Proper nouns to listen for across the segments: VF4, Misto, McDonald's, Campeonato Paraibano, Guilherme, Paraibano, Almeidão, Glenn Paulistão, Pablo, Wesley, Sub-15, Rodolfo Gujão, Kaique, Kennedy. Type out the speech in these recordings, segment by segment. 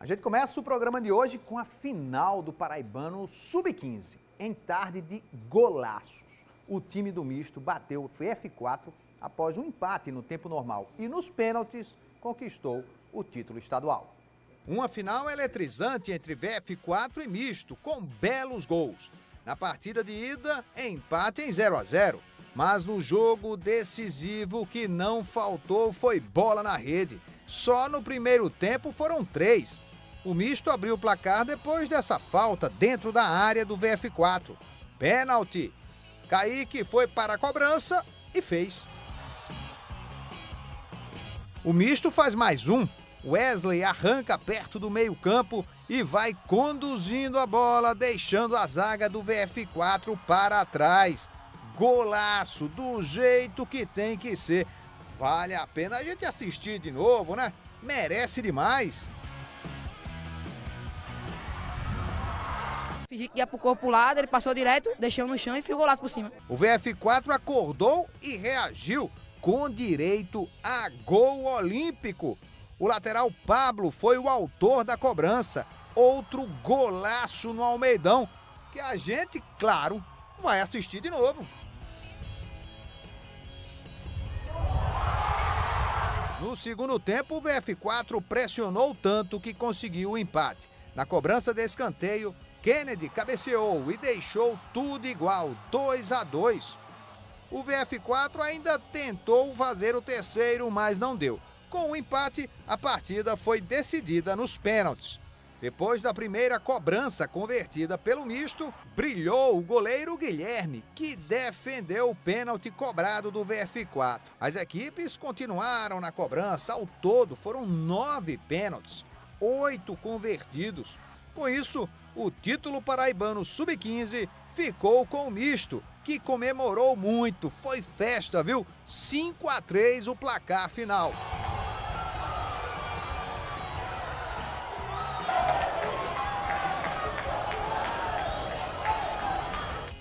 A gente começa o programa de hoje com a final do Paraibano Sub-15, em tarde de golaços. O time do Misto bateu o VF4 após um empate no tempo normal e nos pênaltis conquistou o título estadual. Uma final eletrizante entre VF4 e Misto, com belos gols. Na partida de ida, empate em 0 a 0, mas no jogo decisivo, que não faltou foi bola na rede. Só no primeiro tempo foram 3. O Misto abriu o placar depois dessa falta dentro da área do VF4. Pênalti. Kaique foi para a cobrança e fez. O Misto faz mais um. Wesley arranca perto do meio-campo e vai conduzindo a bola, deixando a zaga do VF4 para trás. Golaço, do jeito que tem que ser. Vale a pena a gente assistir de novo, né? Merece demais. Fingi que ia pro corpo lado, ele passou direto, deixou no chão e ficou lá por cima. O VF4 acordou e reagiu, com direito a gol olímpico. O lateral Pablo foi o autor da cobrança. Outro golaço no Almeidão, que a gente, claro, vai assistir de novo. No segundo tempo, o VF4 pressionou tanto que conseguiu o empate. Na cobrança de escanteio, Kennedy cabeceou e deixou tudo igual, 2 a 2. O VF4 ainda tentou fazer o terceiro, mas não deu. Com o empate, a partida foi decidida nos pênaltis. Depois da primeira cobrança convertida pelo Misto, brilhou o goleiro Guilherme, que defendeu o pênalti cobrado do VF4. As equipes continuaram na cobrança. Ao todo, foram 9 pênaltis, 8 convertidos. Com isso, o título paraibano Sub-15 ficou com o Misto, que comemorou muito. Foi festa, viu? 5 a 3 o placar final.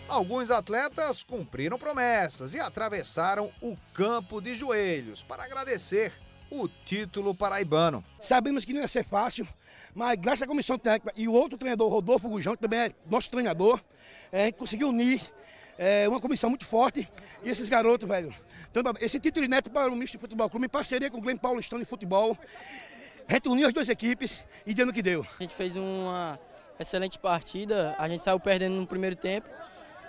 Alguns atletas cumpriram promessas e atravessaram o campo de joelhos para agradecer o título paraibano. Sabemos que não ia ser fácil, mas graças à comissão técnica e o outro treinador, Rodolfo Gujão, que também é nosso treinador, a gente conseguiu unir uma comissão muito forte e esses garotos, velho. Então, esse título inédito para o Misto de Futebol Clube, em parceria com o Glenn Paulistão de futebol, a gente uniu as duas equipes e deu no que deu. A gente fez uma excelente partida, a gente saiu perdendo no primeiro tempo.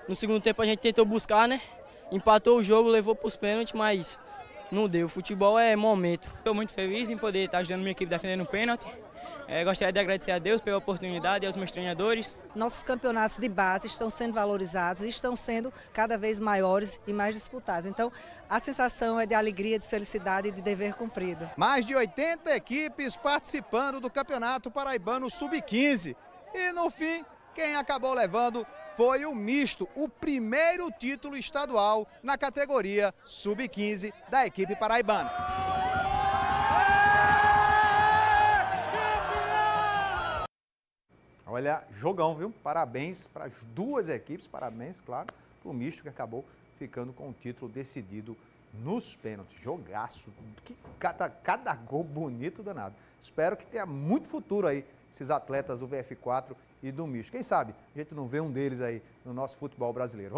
No segundo tempo a gente tentou buscar, né? Empatou o jogo, levou para os pênaltis, mas não deu. Futebol é momento. Estou muito feliz em poder estar ajudando minha equipe defendendo o pênalti. Gostaria de agradecer a Deus pela oportunidade e aos meus treinadores. Nossos campeonatos de base estão sendo valorizados e estão sendo cada vez maiores e mais disputados. Então a sensação é de alegria, de felicidade e de dever cumprido. Mais de 80 equipes participando do Campeonato Paraibano Sub-15. E no fim, quem acabou levando foi o Misto, o primeiro título estadual na categoria Sub-15 da equipe paraibana. Olha, jogão, viu? Parabéns para as duas equipes, parabéns, claro, para o Misto, que acabou ficando com o título decidido nos pênaltis. Jogaço, que cada gol bonito danado. Espero que tenha muito futuro aí, esses atletas do VF4 e do Misto. Quem sabe a gente não vê um deles aí no nosso futebol brasileiro.